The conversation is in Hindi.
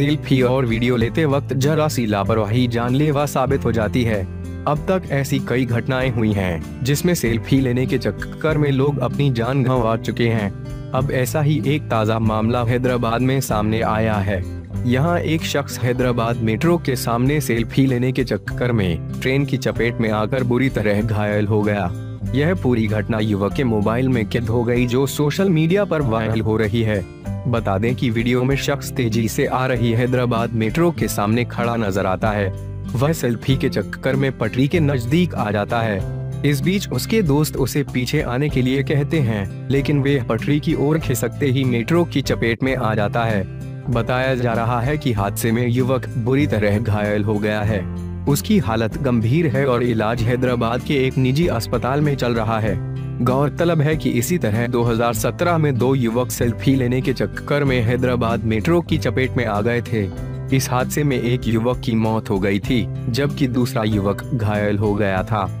सेल्फी और वीडियो लेते वक्त जरा सी लापरवाही जानलेवा साबित हो जाती है। अब तक ऐसी कई घटनाएं हुई हैं, जिसमें सेल्फी लेने के चक्कर में लोग अपनी जान गंवा चुके हैं। अब ऐसा ही एक ताज़ा मामला हैदराबाद में सामने आया है। यहाँ एक शख्स हैदराबाद मेट्रो के सामने सेल्फी लेने के चक्कर में ट्रेन की चपेट में आकर बुरी तरह घायल हो गया। यह पूरी घटना युवक के मोबाइल में कैद हो गई, जो सोशल मीडिया पर वायरल हो रही है। बता दें कि वीडियो में शख्स तेजी से आ रही हैदराबाद मेट्रो के सामने खड़ा नजर आता है। वह सेल्फी के चक्कर में पटरी के नजदीक आ जाता है। इस बीच उसके दोस्त उसे पीछे आने के लिए कहते हैं, लेकिन वे पटरी की ओर खिसकते ही मेट्रो की चपेट में आ जाता है। बताया जा रहा है कि हादसे में युवक बुरी तरह घायल हो गया है। उसकी हालत गंभीर है और इलाज हैदराबाद के एक निजी अस्पताल में चल रहा है। गौरतलब है कि इसी तरह 2017 में दो युवक सेल्फी लेने के चक्कर में हैदराबाद मेट्रो की चपेट में आ गए थे। इस हादसे में एक युवक की मौत हो गई थी, जबकि दूसरा युवक घायल हो गया था।